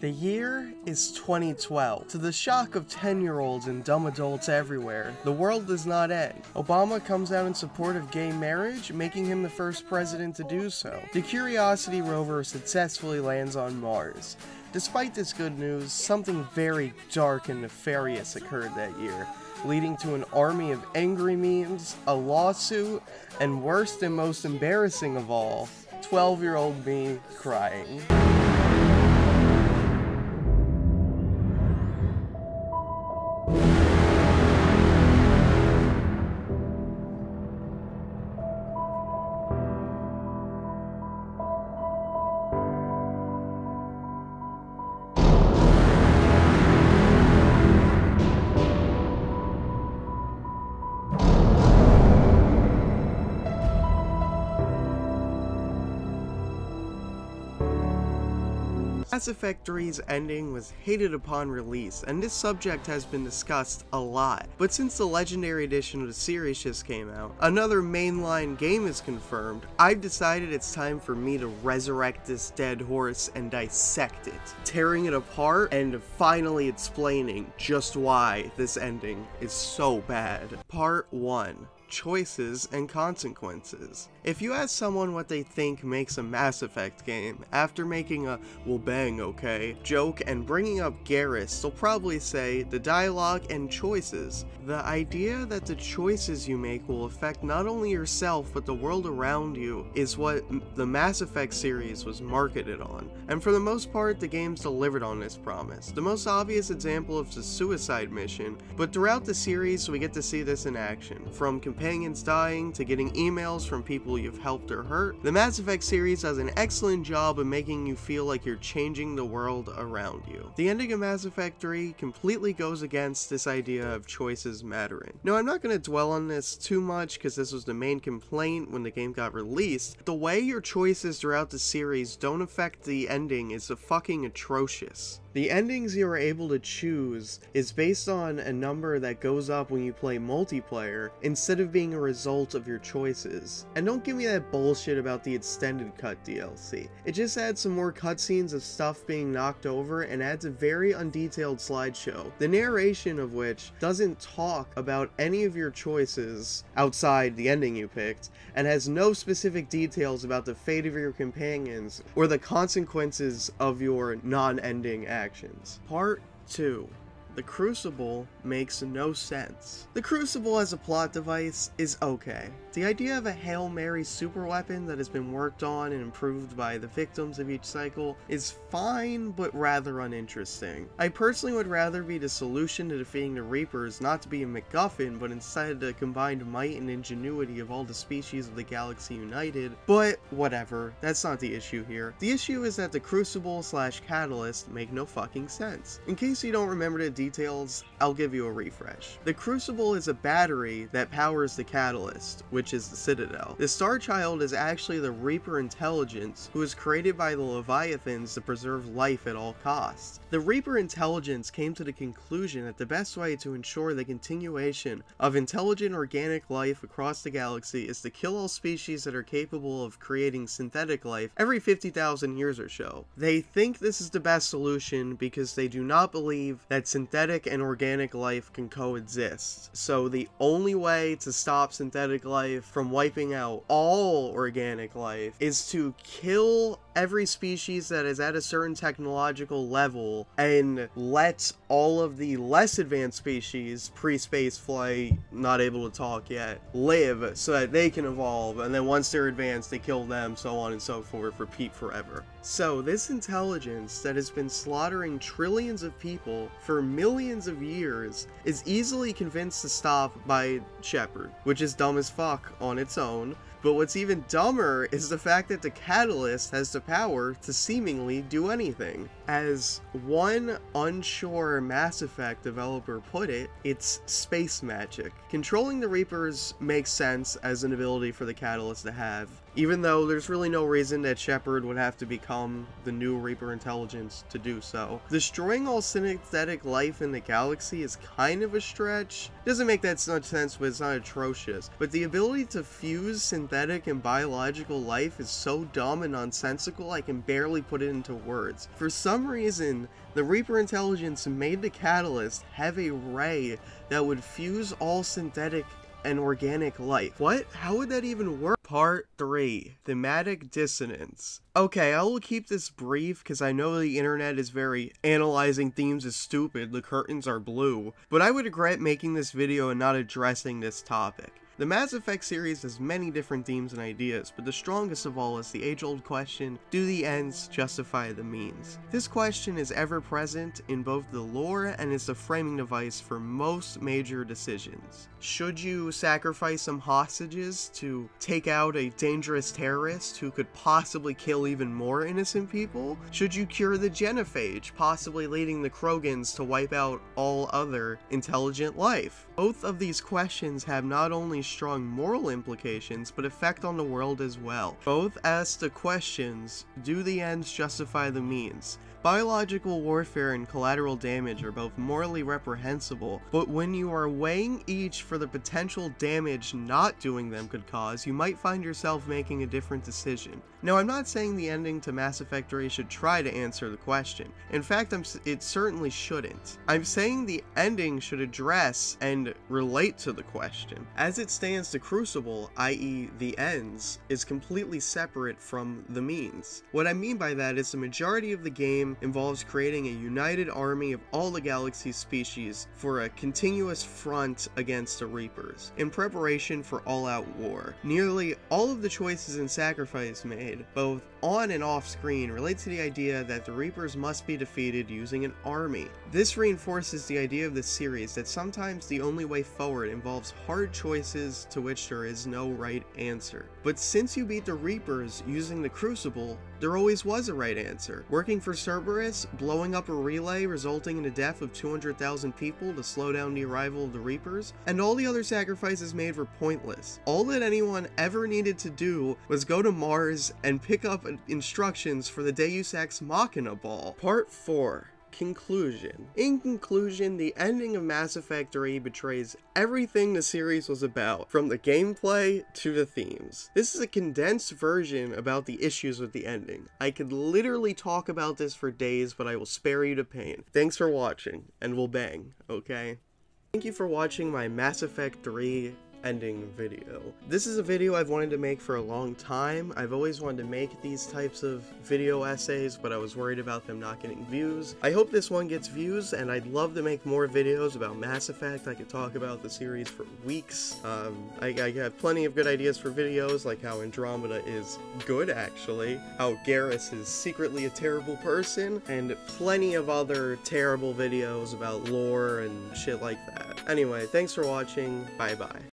The year is 2012. To the shock of 10-year-olds and dumb adults everywhere, the world does not end. Obama comes out in support of gay marriage, making him the first president to do so. The Curiosity rover successfully lands on Mars. Despite this good news, something very dark and nefarious occurred that year, leading to an army of angry memes, a lawsuit, and worst and most embarrassing of all, 12-year-old me crying. Mass Effect 3's ending was hated upon release, and this subject has been discussed a lot, but since the Legendary Edition of the series just came out, another mainline game is confirmed, I've decided it's time for me to resurrect this dead horse and dissect it, tearing it apart and finally explaining just why this ending is so bad. Part 1. Choices and consequences. If you ask someone what they think makes a Mass Effect game, after making a "well bang okay" joke and bringing up Garrus, they'll probably say the dialogue and choices. The idea that the choices you make will affect not only yourself but the world around you is what the Mass Effect series was marketed on, and for the most part the game's delivered on this promise. The most obvious example is the suicide mission, but throughout the series we get to see this in action, from companions dying to getting emails from people you've helped or hurt. The Mass Effect series does an excellent job of making you feel like you're changing the world around you. The ending of Mass Effect 3 completely goes against this idea of choices mattering. Now, I'm not going to dwell on this too much because this was the main complaint when the game got released. The way your choices throughout the series don't affect the ending is fucking atrocious. The endings you are able to choose is based on a number that goes up when you play multiplayer instead of being a result of your choices. And don't give me that bullshit about the extended cut DLC. It just adds some more cutscenes of stuff being knocked over and adds a very undetailed slideshow, the narration of which doesn't talk about any of your choices outside the ending you picked, and has no specific details about the fate of your companions or the consequences of your non-ending actions. Part 2. The Crucible makes no sense. The Crucible as a plot device is okay. The idea of a Hail Mary superweapon that has been worked on and improved by the victims of each cycle is fine, but rather uninteresting. I personally would rather be the solution to defeating the Reapers not to be a MacGuffin, but instead the combined might and ingenuity of all the species of the galaxy united, but whatever, that's not the issue here. The issue is that the Crucible / Catalyst make no fucking sense. In case you don't remember the details, I'll give you a refresh. The Crucible is a battery that powers the Catalyst, which is the Citadel. The Star Child is actually the Reaper intelligence who was created by the Leviathans to preserve life at all costs. The Reaper intelligence came to the conclusion that the best way to ensure the continuation of intelligent organic life across the galaxy is to kill all species that are capable of creating synthetic life every 50,000 years or so. They think this is the best solution because they do not believe that synthetic and organic life can coexist. So the only way to stop synthetic life from wiping out all organic life is to kill every species that is at a certain technological level and let all of the less advanced species, pre-space flight, not able to talk yet, live so that they can evolve, and then once they're advanced they kill them, so on and so forth, repeat forever. So this intelligence that has been slaughtering trillions of people for millions of years is easily convinced to stop by Shepard, which is dumb as fuck on its own. But what's even dumber is the fact that the Catalyst has the power to seemingly do anything. As one unsure Mass Effect developer put it, it's space magic. Controlling the Reapers makes sense as an ability for the Catalyst to have, even though there's really no reason that Shepard would have to become the new Reaper intelligence to do so. Destroying all synthetic life in the galaxy is kind of a stretch. Doesn't make that much sense, but it's not atrocious. But the ability to fuse synthetic and biological life is so dumb and nonsensical I can barely put it into words. For some some reason, the Reaper intelligence made the Catalyst have a ray that would fuse all synthetic and organic life. What? How would that even work? Part 3. Thematic Dissonance. Okay, I will keep this brief because I know the internet is very analyzing themes is stupid, the curtains are blue, but I would regret making this video and not addressing this topic. The Mass Effect series has many different themes and ideas, but the strongest of all is the age-old question, do the ends justify the means? This question is ever present in both the lore and is the framing device for most major decisions. Should you sacrifice some hostages to take out a dangerous terrorist who could possibly kill even more innocent people? Should you cure the Genophage, possibly leading the Krogans to wipe out all other intelligent life? Both of these questions have not only strong moral implications, but effect on the world as well. Both ask the questions, do the ends justify the means? Biological warfare and collateral damage are both morally reprehensible, but when you are weighing each for the potential damage not doing them could cause, you might find yourself making a different decision. Now, I'm not saying the ending to Mass Effect 3 should try to answer the question. In fact, it certainly shouldn't. I'm saying the ending should address and relate to the question. As it stands, the Crucible, i.e. the ends, is completely separate from the means. What I mean by that is the majority of the game involves creating a united army of all the galaxy's species for a continuous front against the Reapers, in preparation for all-out war. Nearly all of the choices and sacrifice made, both on and off screen, relate to the idea that the Reapers must be defeated using an army. This reinforces the idea of the series that sometimes the only way forward involves hard choices to which there is no right answer. But since you beat the Reapers using the Crucible, there always was a right answer. Working for Cerberus, blowing up a relay resulting in the death of 200,000 people to slow down the arrival of the Reapers, and all the other sacrifices made were pointless. All that anyone ever needed to do was go to Mars and pick up instructions for the Deus Ex Machina ball. Part 4. Conclusion. In conclusion, the ending of Mass Effect 3 betrays everything the series was about, from the gameplay to the themes. This is a condensed version about the issues with the ending. I could literally talk about this for days, but I will spare you the pain. Thanks for watching, and we'll bang, okay? Thank you for watching my Mass Effect 3 ending video. This is a video I've wanted to make for a long time. I've always wanted to make these types of video essays, but I was worried about them not getting views. I hope this one gets views, and I'd love to make more videos about Mass Effect. I could talk about the series for weeks. I have plenty of good ideas for videos, like how Andromeda is good, actually, how Garrus is secretly a terrible person, and plenty of other terrible videos about lore and shit like that. Anyway, thanks for watching. Bye-bye.